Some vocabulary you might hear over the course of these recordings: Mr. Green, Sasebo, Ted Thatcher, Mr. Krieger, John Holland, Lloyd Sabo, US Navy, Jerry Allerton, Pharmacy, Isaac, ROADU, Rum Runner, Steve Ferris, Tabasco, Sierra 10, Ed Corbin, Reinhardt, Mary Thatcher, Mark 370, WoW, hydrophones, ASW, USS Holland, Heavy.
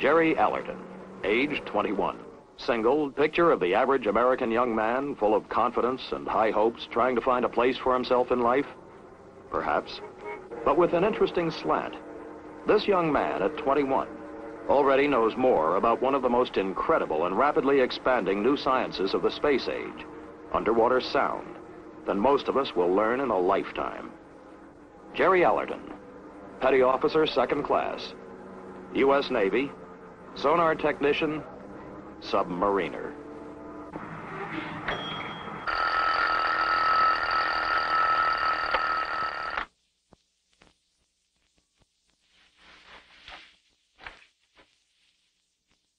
Jerry Allerton, age 21. Single, picture of the average American young man, full of confidence and high hopes, trying to find a place for himself in life, perhaps, but with an interesting slant. This young man at 21 already knows more about one of the most incredible and rapidly expanding new sciences of the space age, underwater sound, than most of us will learn in a lifetime. Jerry Allerton, Petty Officer, 2nd Class, U.S. Navy, Sonar Technician, Submariner.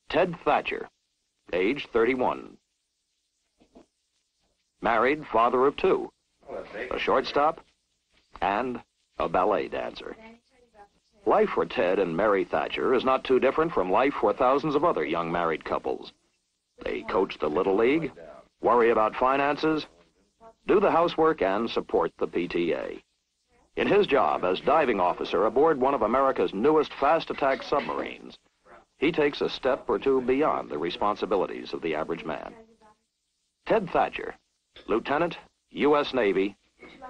Ted Thatcher, age 31. Married, father of 2, a shortstop, and a ballet dancer. Life for Ted and Mary Thatcher is not too different from life for thousands of other young married couples. They coach the Little League, worry about finances, do the housework, and support the PTA. In his job as diving officer aboard one of America's newest fast attack submarines, he takes a step or two beyond the responsibilities of the average man. Ted Thatcher, Lieutenant, U.S. Navy,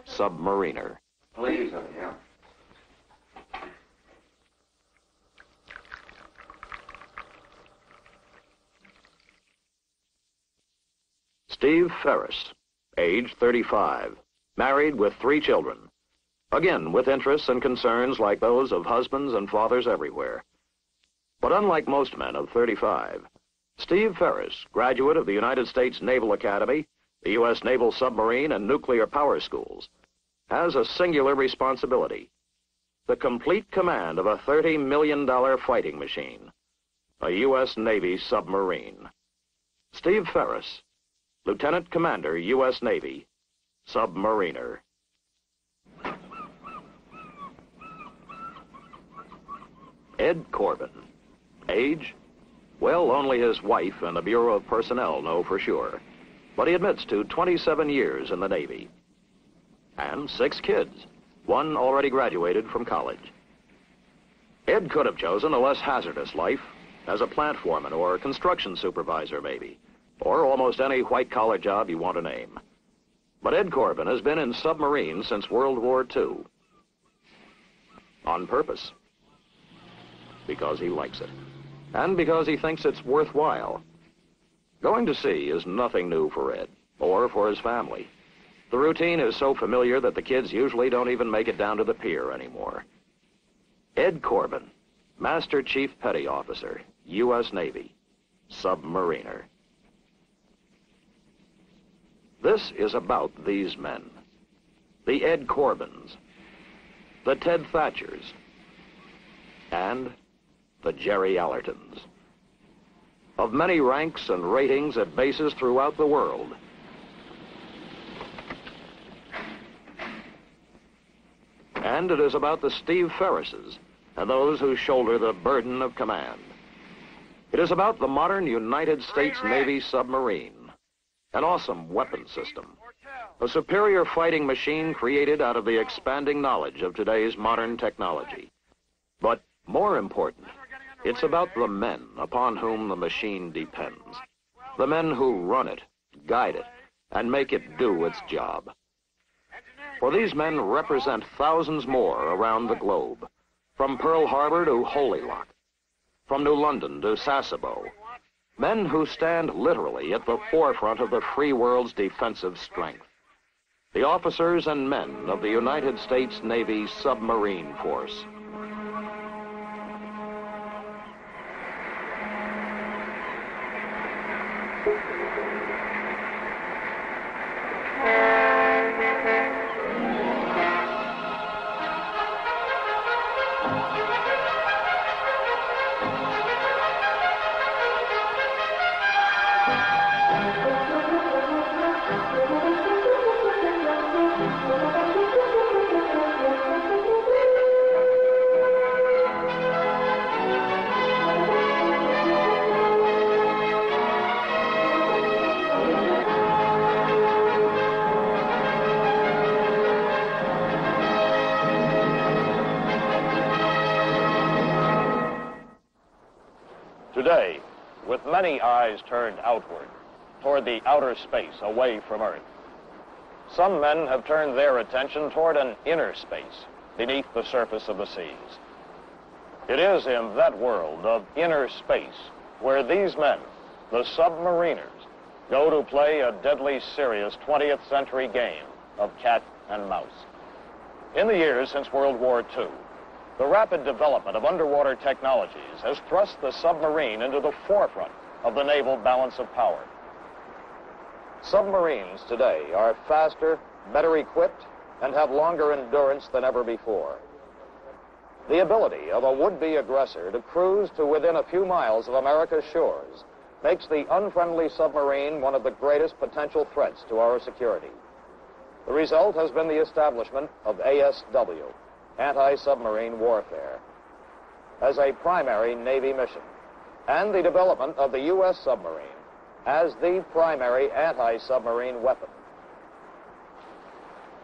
Submariner. Please, yeah. Steve Ferris, age 35, married with 3 children. Again, with interests and concerns like those of husbands and fathers everywhere. But unlike most men of 35, Steve Ferris, graduate of the United States Naval Academy, the U.S. Naval Submarine and Nuclear Power Schools, has a singular responsibility: the complete command of a $30 million fighting machine, a U.S. Navy submarine. Steve Ferris, Lieutenant Commander, U.S. Navy, Submariner. Ed Corbin, age? Well, only his wife and the Bureau of Personnel know for sure, but he admits to 27 years in the Navy. And 6 kids, one already graduated from college. Ed could have chosen a less hazardous life, as a plant foreman or a construction supervisor maybe, or almost any white-collar job you want to name. But Ed Corbin has been in submarines since World War II. On purpose. Because he likes it. And because he thinks it's worthwhile. Going to sea is nothing new for Ed, or for his family. The routine is so familiar that the kids usually don't even make it down to the pier anymore. Ed Corbin, Master Chief Petty Officer, U.S. Navy, Submariner. This is about these men, the Ed Corbins, the Ted Thatchers, and the Jerry Allertons. Of many ranks and ratings at bases throughout the world, and it is about the Steve Ferrises and those who shoulder the burden of command. It is about the modern United States Navy submarine. An awesome weapon system, a superior fighting machine created out of the expanding knowledge of today's modern technology. But more important, it's about the men upon whom the machine depends, the men who run it, guide it, and make it do its job. For these men represent thousands more around the globe, from Pearl Harbor to Holy Lock, from New London to Sasebo. Men who stand literally at the forefront of the free world's defensive strength. The officers and men of the United States Navy Submarine Force. with many eyes turned outward, toward the outer space, away from Earth. Some men have turned their attention toward an inner space beneath the surface of the seas. It is in that world of inner space where these men, the submariners, go to play a deadly serious 20th century game of cat and mouse. In the years since World War II, the rapid development of underwater technologies has thrust the submarine into the forefront of the naval balance of power. Submarines today are faster, better equipped, and have longer endurance than ever before. The ability of a would-be aggressor to cruise to within a few miles of America's shores makes the unfriendly submarine one of the greatest potential threats to our security. The result has been the establishment of ASW, Anti-Submarine Warfare, as a primary Navy mission, and the development of the U.S. submarine as the primary anti-submarine weapon.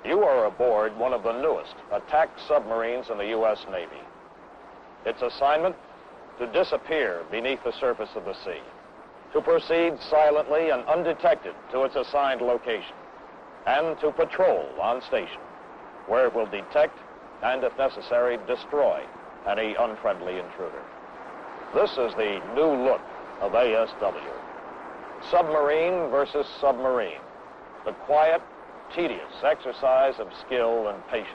You are aboard one of the newest attack submarines in the U.S. Navy. Its assignment, to disappear beneath the surface of the sea, to proceed silently and undetected to its assigned location, and to patrol on station, where it will detect and, if necessary, destroy any unfriendly intruder. This is the new look of ASW. Submarine versus submarine, the quiet, tedious exercise of skill and patience,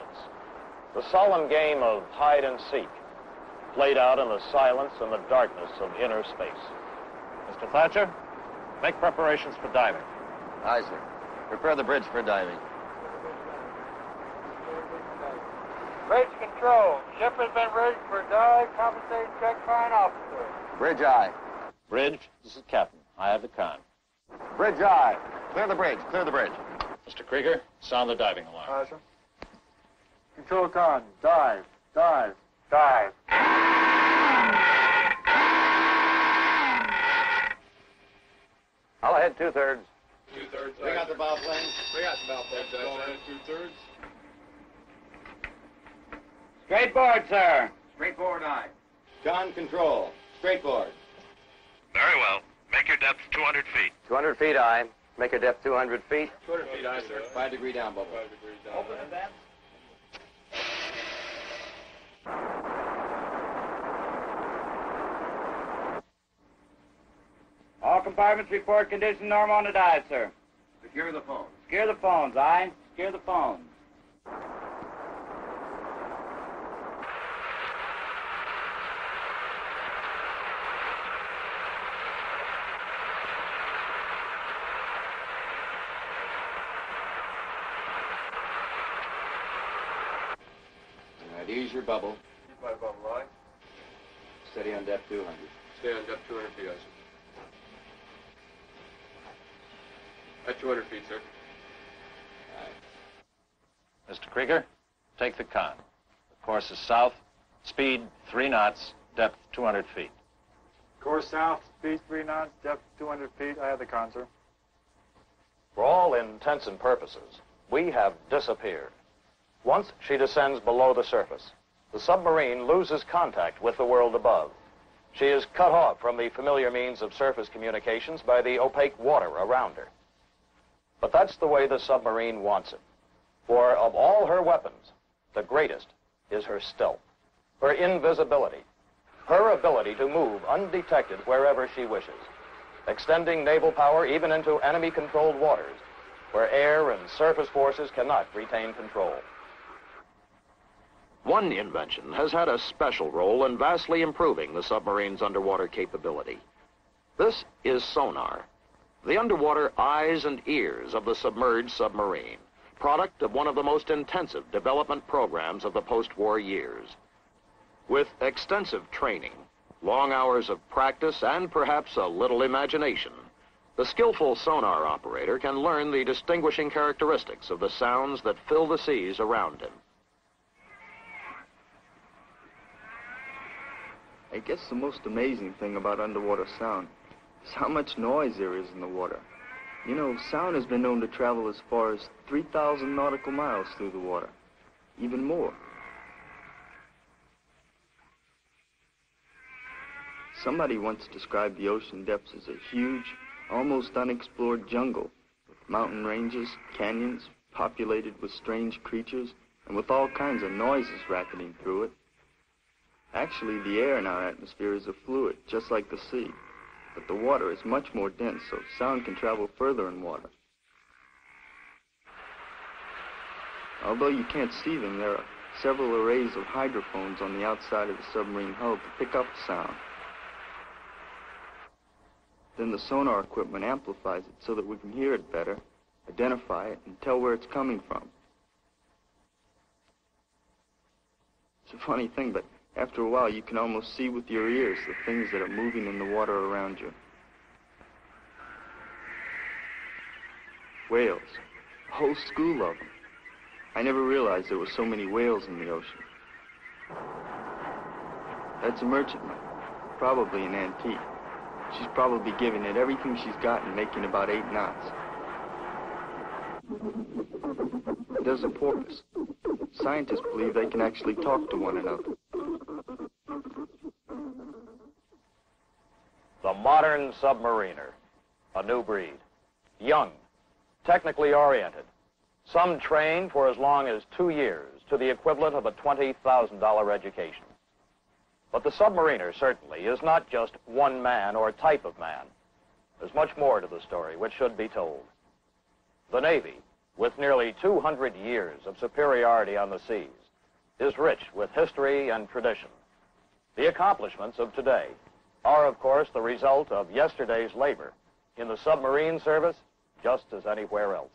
the solemn game of hide and seek, played out in the silence and the darkness of inner space. Mr. Thatcher, make preparations for diving. Isaac, prepare the bridge for diving. Bridge control, ship has been rigged for dive, compensate check fine officer. Bridge I. Bridge, this is Captain. I have the con. Bridge I. Clear the bridge. Clear the bridge. Mr. Krieger, sound the diving alarm. Aye, sir. Control con. Dive. Dive. Dive. I'll ahead two-thirds. Two-thirds. Bring out the bow plane. Bring out the bow plane. Two-thirds. Straight board, sir. Straight board, aye. John, control. Straight board. Very well. Make your depth 200 feet. 200 feet, aye. Make your depth 200 feet. 200 feet, aye, sir. 5 degree down bubble. 5 degree down. Open advance. All compartments report condition normal on the dive, sir. Secure the phones. Secure the phones, aye. Secure the phones. Use your bubble. Keep my bubble, aye. Steady on depth 200. Stay on depth 200 feet, I see. At 200 feet, sir. All right. Mr. Krieger, take the con. The course is south, speed 3 knots, depth 200 feet. Course south, speed 3 knots, depth 200 feet. I have the con, sir. For all intents and purposes, we have disappeared. Once she descends below the surface, the submarine loses contact with the world above. She is cut off from the familiar means of surface communications by the opaque water around her. But that's the way the submarine wants it. For of all her weapons, the greatest is her stealth, her invisibility, her ability to move undetected wherever she wishes, extending naval power even into enemy-controlled waters, where air and surface forces cannot retain control. One invention has had a special role in vastly improving the submarine's underwater capability. This is sonar, the underwater eyes and ears of the submerged submarine, product of one of the most intensive development programs of the post-war years. With extensive training, long hours of practice, and perhaps a little imagination, the skillful sonar operator can learn the distinguishing characteristics of the sounds that fill the seas around him. I guess the most amazing thing about underwater sound is how much noise there is in the water. You know, sound has been known to travel as far as 3,000 nautical miles through the water, even more. Somebody once described the ocean depths as a huge, almost unexplored jungle, with mountain ranges, canyons, populated with strange creatures, and with all kinds of noises racketing through it. Actually, the air in our atmosphere is a fluid, just like the sea, but the water is much more dense, so sound can travel further in water. Although you can't see them, there are several arrays of hydrophones on the outside of the submarine hull to pick up sound. Then the sonar equipment amplifies it so that we can hear it better, identify it, and tell where it's coming from. It's a funny thing, but after a while you can almost see with your ears the things that are moving in the water around you. Whales. A whole school of them. I never realized there were so many whales in the ocean. That's a merchantman, probably an antique. She's probably giving it everything she's got and making about 8 knots. There's a porpoise. Scientists believe they can actually talk to one another. The modern submariner, a new breed. Young, technically oriented. Some train for as long as 2 years to the equivalent of a $20,000 education. But the submariner certainly is not just one man or type of man. There's much more to the story which should be told. The Navy, with nearly 200 years of superiority on the seas, is rich with history and tradition. The accomplishments of today are, of course, the result of yesterday's labor in the submarine service, just as anywhere else.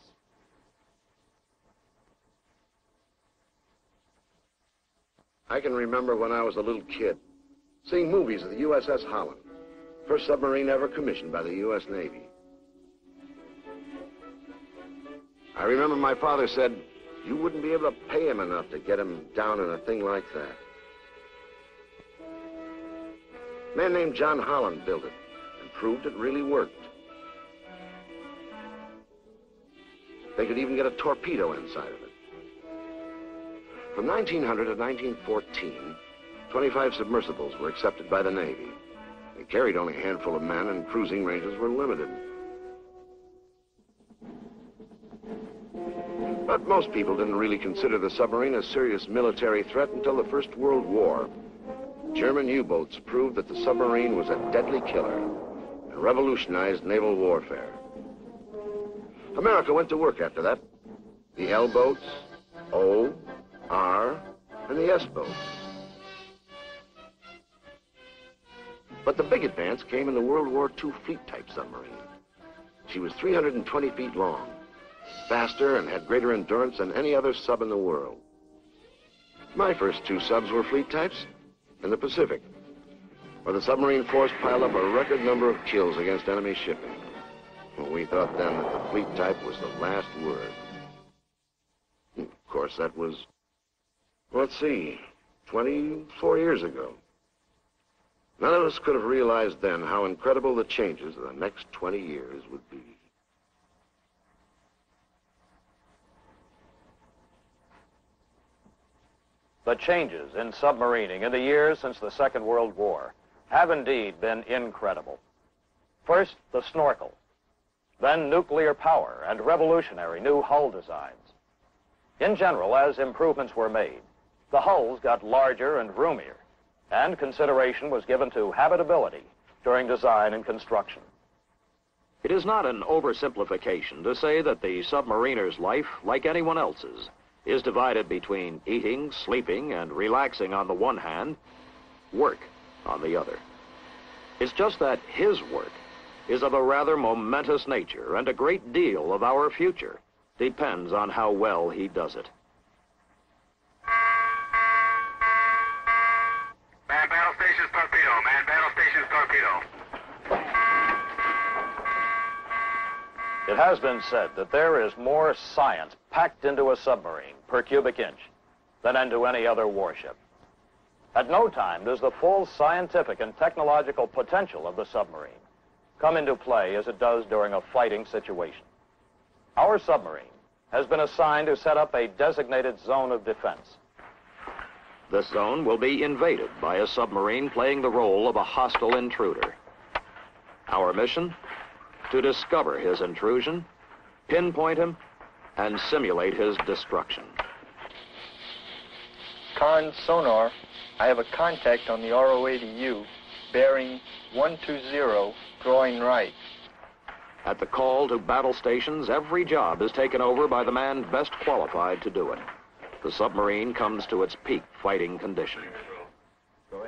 I can remember when I was a little kid, seeing movies of the USS Holland, first submarine ever commissioned by the U.S. Navy. I remember my father said, you wouldn't be able to pay him enough to get him down in a thing like that. A man named John Holland built it and proved it really worked. They could even get a torpedo inside of it. From 1900 to 1914, 25 submersibles were accepted by the Navy. They carried only a handful of men, and cruising ranges were limited. But most people didn't really consider the submarine a serious military threat until the First World War. German U-boats proved that the submarine was a deadly killer and revolutionized naval warfare. America went to work after that. The L boats, O, R, and the S boats. But the big advance came in the World War II fleet-type submarine. She was 320 feet long, faster, and had greater endurance than any other sub in the world. My first 2 subs were fleet types in the Pacific, where the submarine force piled up a record number of kills against enemy shipping. Well, we thought then that the fleet type was the last word. Of course, that was, let's see, 24 years ago. None of us could have realized then how incredible the changes of the next 20 years would be. The changes in submarining in the years since the Second World War have indeed been incredible. First, the snorkel, then nuclear power and revolutionary new hull designs. In general, as improvements were made, the hulls got larger and roomier, and consideration was given to habitability during design and construction. It is not an oversimplification to say that the submariner's life, like anyone else's, is divided between eating, sleeping, and relaxing on the one hand, work on the other. It's just that his work is of a rather momentous nature, and a great deal of our future depends on how well he does it. Man battle stations torpedo, man battle stations torpedo. It has been said that there is more science packed into a submarine per cubic inch than into any other warship. At no time does the full scientific and technological potential of the submarine come into play as it does during a fighting situation. Our submarine has been assigned to set up a designated zone of defense. The zone will be invaded by a submarine playing the role of a hostile intruder. Our mission? To discover his intrusion, pinpoint him, and simulate his destruction. Con sonar, I have a contact on the ROADU, bearing 120, drawing right. At the call to battle stations, every job is taken over by the man best qualified to do it. The submarine comes to its peak fighting condition.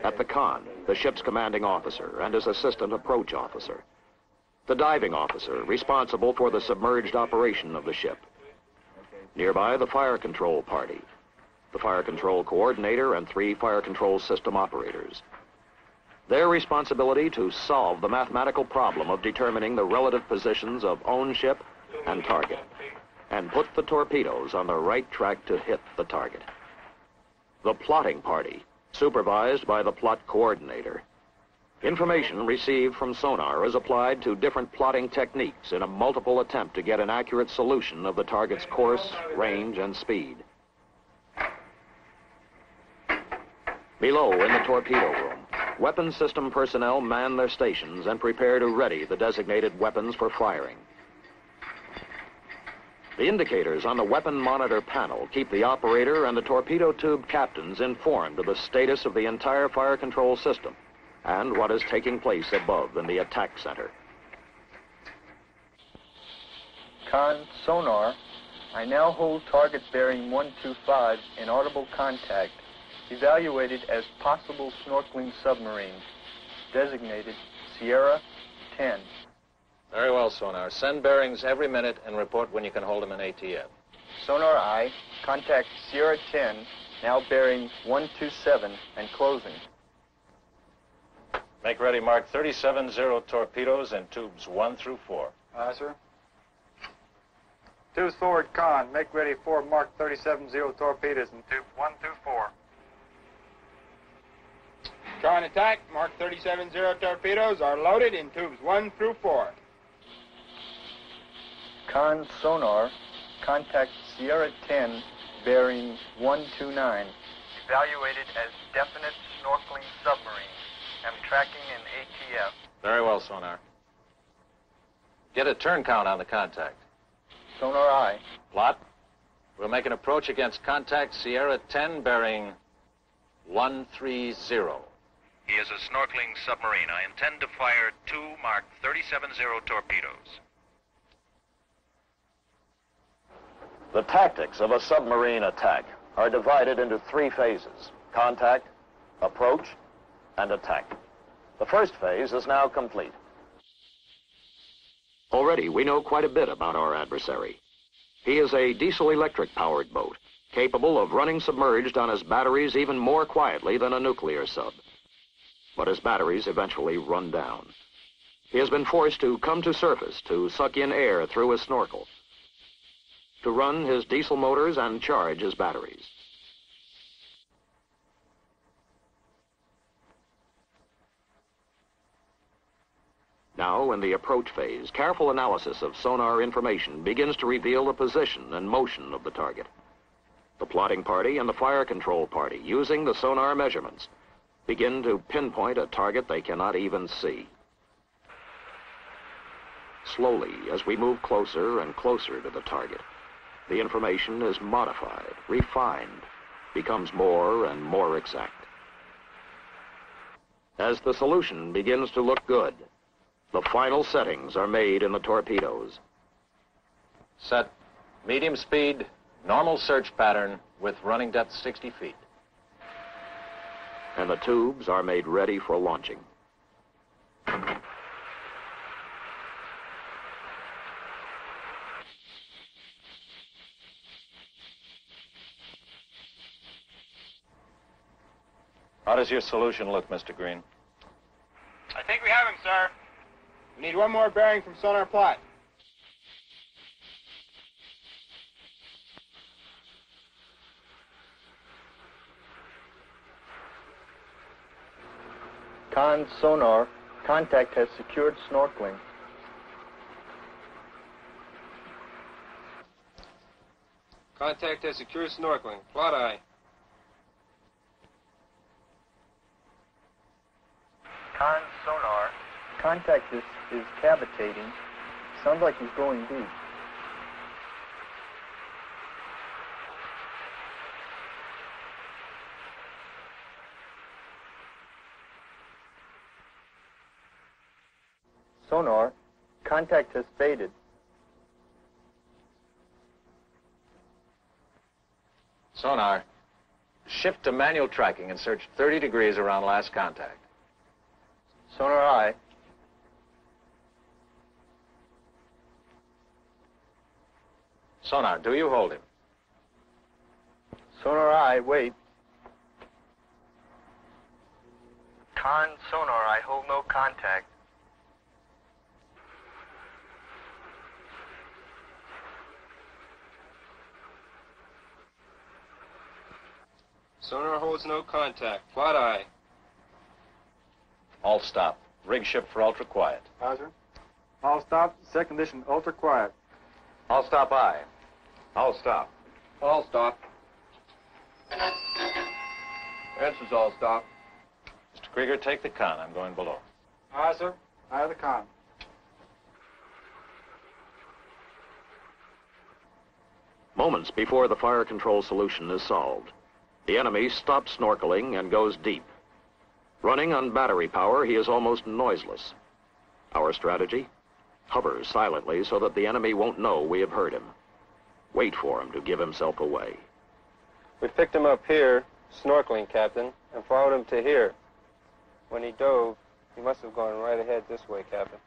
At the con, the ship's commanding officer and his assistant approach officer, the diving officer responsible for the submerged operation of the ship. Nearby, the fire control party, the fire control coordinator and 3 fire control system operators. Their responsibility to solve the mathematical problem of determining the relative positions of own ship and target, and put the torpedoes on the right track to hit the target. The plotting party, supervised by the plot coordinator. Information received from sonar is applied to different plotting techniques in a multiple attempt to get an accurate solution of the target's course, range, and speed. Below in the torpedo room, weapon system personnel man their stations and prepare to ready the designated weapons for firing. The indicators on the weapon monitor panel keep the operator and the torpedo tube captains informed of the status of the entire fire control system and what is taking place above in the attack center. Con sonar, I now hold target bearing 125 in audible contact. Evaluated as possible snorkeling submarine, designated Sierra 10. Very well, sonar. Send bearings every minute and report when you can hold them in ATM. Sonar I, contact Sierra 10, now bearing 127 and closing. Make ready Mark 370 torpedoes in tubes 1 through 4. Aye, sir. Tubes forward, con. Make ready 4 Mark 370 torpedoes in tubes 1 through 4. Con attack, Mark 370 torpedoes are loaded in tubes 1 through 4. Con sonar, contact Sierra 10, bearing 129. Evaluated as definite snorkeling submarine. I'm tracking in ATF. Very well, sonar. Get a turn count on the contact. Sonar I. Plot, we'll make an approach against contact Sierra 10, bearing 130. He is a snorkeling submarine. I intend to fire 2 Mark 370 torpedoes. The tactics of a submarine attack are divided into 3 phases: contact, approach, and attack. The first phase is now complete. Already we know quite a bit about our adversary. He is a diesel-electric powered boat, capable of running submerged on his batteries even more quietly than a nuclear sub. But his batteries eventually run down. He has been forced to come to surface to suck in air through his snorkel, to run his diesel motors and charge his batteries. Now, in the approach phase, careful analysis of sonar information begins to reveal the position and motion of the target. The plotting party and the fire control party, using the sonar measurements, begin to pinpoint a target they cannot even see. Slowly, as we move closer and closer to the target, the information is modified, refined, becomes more and more exact. As the solution begins to look good, the final settings are made in the torpedoes. Set medium speed, normal search pattern with running depth 60 feet. And the tubes are made ready for launching. How does your solution look, Mr. Green? I think we have him, sir. We need one more bearing from sonar plot. Con sonar, contact has secured snorkeling. Contact has secured snorkeling. Plot eye. on sonar. Contact is cavitating. Sounds like he's going deep. Sonar, contact has faded. Sonar, shift to manual tracking and search 30 degrees around last contact. Sonar, aye. Sonar, do you hold him? Sonar, aye, wait. Con sonar, I hold no contact. Sonar holds no contact. Flat eye. All stop. Rig ship for ultra quiet. Roger. All stop. Set condition ultra quiet. All stop eye. All stop. All stop. Answers all stop. Mr. Krieger, take the con. I'm going below. Aye, sir. Aye, the con. Moments before the fire control solution is solved. The enemy stops snorkeling and goes deep. Running on battery power, he is almost noiseless. Our strategy? Hover silently so that the enemy won't know we have heard him. Wait for him to give himself away. We picked him up here, snorkeling, Captain, and followed him to here. When he dove, he must have gone right ahead this way, Captain.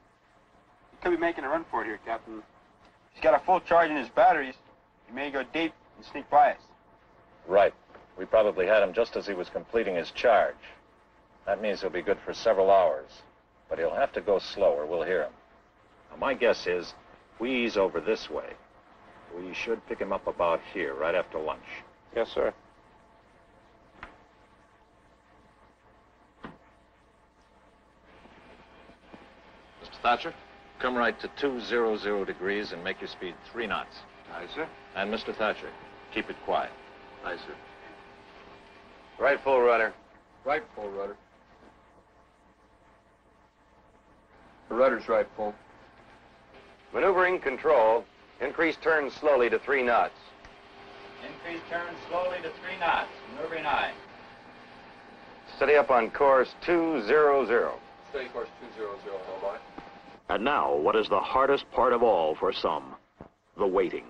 He could be making a run for it here, Captain. He's got a full charge in his batteries. He may go deep and sneak by us. Right. We probably had him just as he was completing his charge. That means he'll be good for several hours, but he'll have to go slow or we'll hear him. Now, my guess is we ease over this way. We should pick him up about here, right after lunch. Yes, sir. Mr. Thatcher, come right to 200 degrees and make your speed 3 knots. Aye, sir. And Mr. Thatcher, keep it quiet. Aye, sir. Right full rudder. Right full rudder. The rudder's right full. Maneuvering control. Increase turn slowly to 3 knots. Increase turn slowly to 3 knots. Maneuvering eye. Steady up on course 200. Steady course 200, all right. And now, what is the hardest part of all for some? The waiting.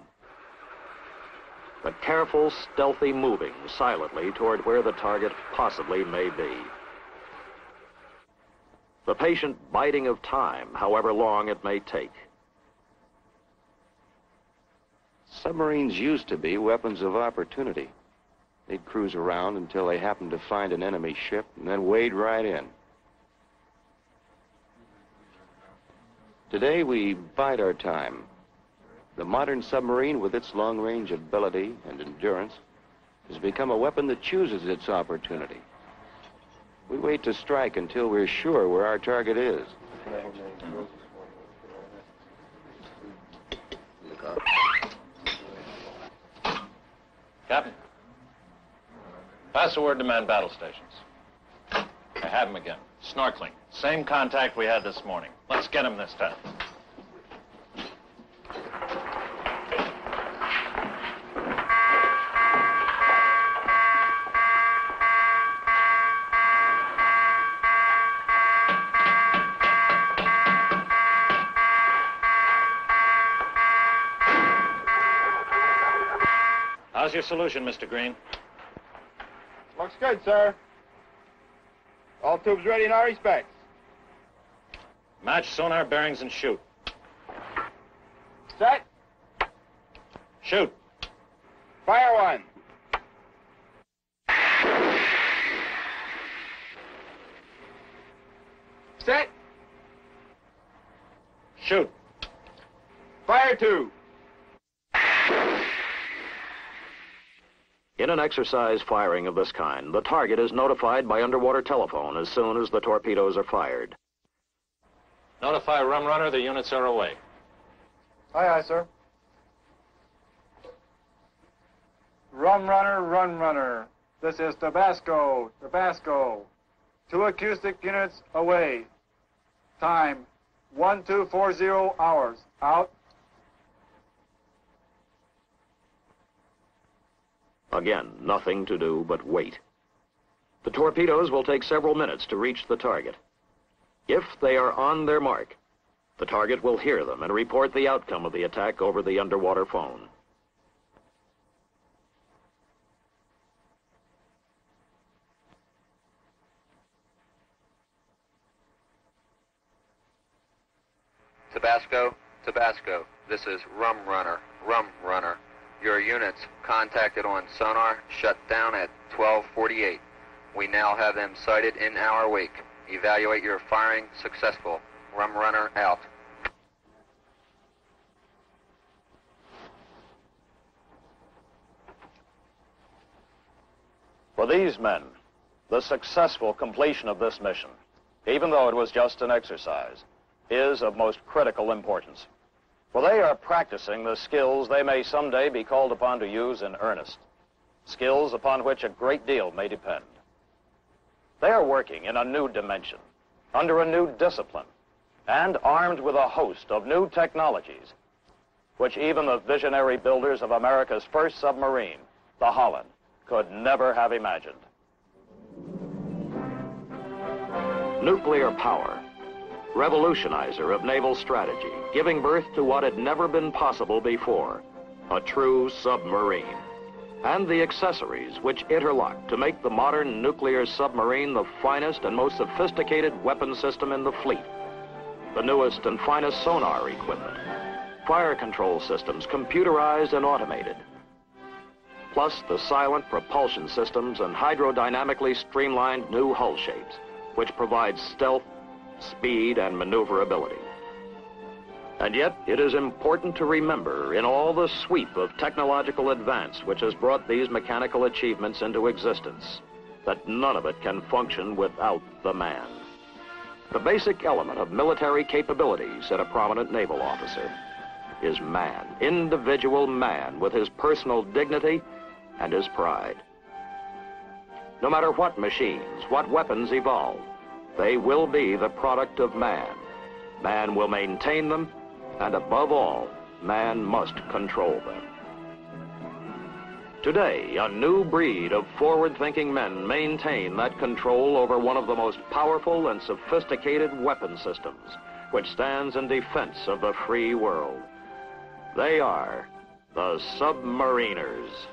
The careful, stealthy moving silently toward where the target possibly may be. The patient biding of time, however long it may take. Submarines used to be weapons of opportunity. They'd cruise around until they happened to find an enemy ship and then wade right in. Today we bide our time. The modern submarine, with its long-range ability and endurance, has become a weapon that chooses its opportunity. We wait to strike until we're sure where our target is. Captain, pass the word to man battle stations. I have him again. Snorkeling. Same contact we had this morning. Let's get him this time. How's your solution, Mr. Green? Looks good, sir. All tubes ready in our respects. Match sonar bearings and shoot. Set. Shoot. Fire one. Set. Shoot. Fire two. In an exercise firing of this kind, the target is notified by underwater telephone as soon as the torpedoes are fired. Notify Rum Runner, the units are away. Aye, aye, sir. Rum Runner, Rum Runner. This is Tabasco, Tabasco. 2 acoustic units away. Time, 1240 hours. Out. Again, nothing to do but wait. The torpedoes will take several minutes to reach the target. If they are on their mark, the target will hear them and report the outcome of the attack over the underwater phone. Tabasco, Tabasco, this is Rum Runner, Rum Runner. Your units contacted on sonar shut down at 12:48. We now have them sighted in our wake. Evaluate your firing successful. Rum Runner out. For these men, the successful completion of this mission, even though it was just an exercise, is of most critical importance. For they are practicing the skills they may someday be called upon to use in earnest, skills upon which a great deal may depend. They are working in a new dimension, under a new discipline, and armed with a host of new technologies, which even the visionary builders of America's first submarine, the Holland, could never have imagined. Nuclear power. Revolutionizer of naval strategy, giving birth to what had never been possible before, a true submarine, and the accessories which interlock to make the modern nuclear submarine the finest and most sophisticated weapon system in the fleet, the newest and finest sonar equipment, fire control systems computerized and automated, plus the silent propulsion systems and hydrodynamically streamlined new hull shapes, which provide stealth, speed and maneuverability. And yet, it is important to remember in all the sweep of technological advance which has brought these mechanical achievements into existence, that none of it can function without the man. The basic element of military capabilities, said a prominent naval officer, is man, individual man with his personal dignity and his pride. No matter what machines, what weapons evolve, they will be the product of man. Man will maintain them, and above all, man must control them. Today, a new breed of forward-thinking men maintain that control over one of the most powerful and sophisticated weapon systems, which stands in defense of the free world. They are the submariners.